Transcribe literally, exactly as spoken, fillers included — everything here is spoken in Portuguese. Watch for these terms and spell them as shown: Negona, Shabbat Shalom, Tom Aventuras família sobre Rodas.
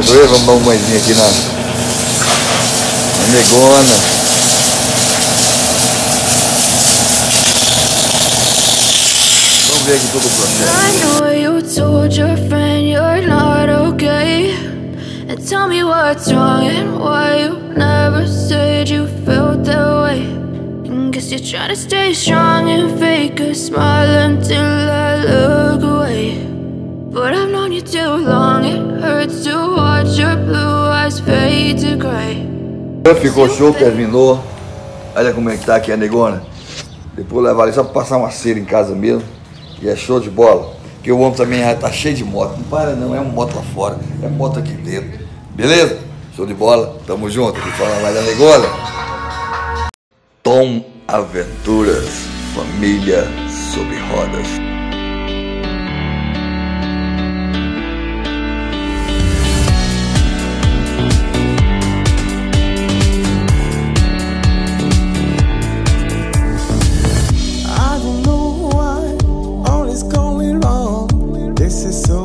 Perdoe, vamos dar uma mãezinha aqui na, na Negona. I know you told your friend you're not okay, and tell me what's wrong and why you never said you felt that way. And guess you're trying to stay strong and fake a smile until I look away. But I've known you too long, it hurts to watch your blue eyes fade to grey. Ficou show, terminou. Olha como é que tá aqui a Negona. Depois levar ali só pra passar uma cera em casa mesmo. E é show de bola, porque o homem também já tá cheio de moto. Não para não, é uma moto lá fora, é moto aqui dentro. Beleza? Show de bola, tamo junto. Aqui fala mais da Negona. Tom Aventuras, família sobre rodas. This is so